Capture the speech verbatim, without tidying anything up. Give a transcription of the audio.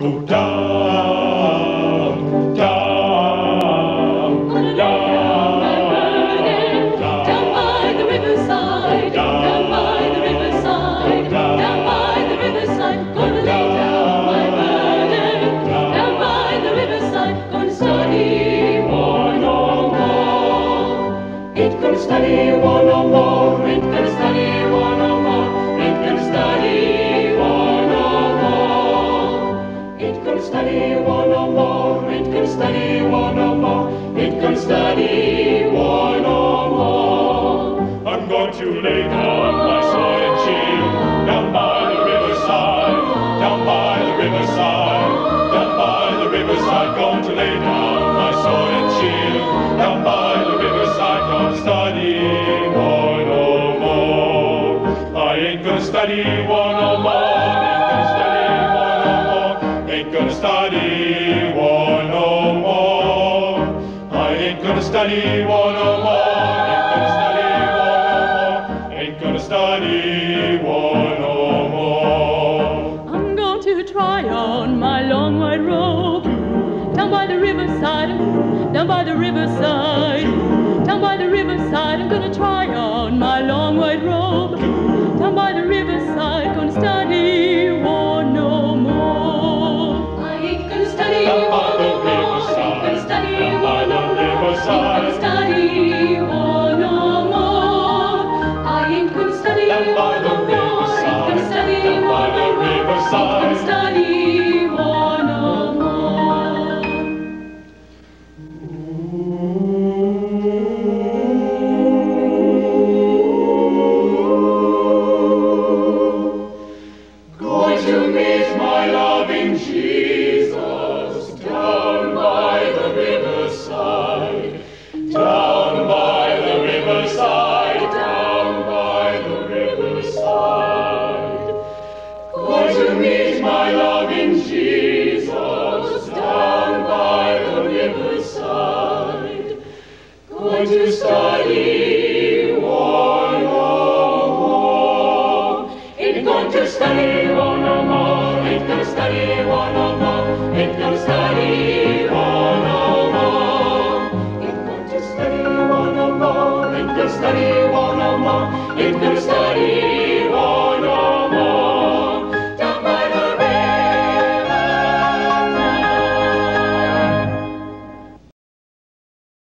Go down, down, down, down, down by the riverside, down by the riverside, down by the riverside, gonna lay down my burden, down by the riverside, gonna study war no more. It can study war no more, it can study war no more, it can study. Study war no more, it can study war no more, it can study war no more. I'm going to lay down my sword and shield, down by the riverside, down by the riverside, down by the riverside, going to lay down my sword and shield, down by the riverside, gonna study war no more. I ain't gonna study war no more. I ain't gonna study war no more. I ain't gonna study war no more. Ain't gonna study war no more. Ain't gonna study war no more. I'm going to try on my long white robe, down by the riverside, down by the riverside, down by the riverside. I'm gonna try on my long white robe, down by the riverside. Gonna study war. Study war no more. I ain't gonna study war no more. I ain't gonna study war no more. I ain't gonna study war no more. Going to meet my loving Jesus down by the riverside. Down by the riverside, down by the riverside. Going to meet my loving Jesus, down by the riverside. Going to study war no more. Ain't going to study war no more. Ain't going to study war no more. Ain't going to study war no more. Study war no more, ain't gonna study war no more, ain't gonna study.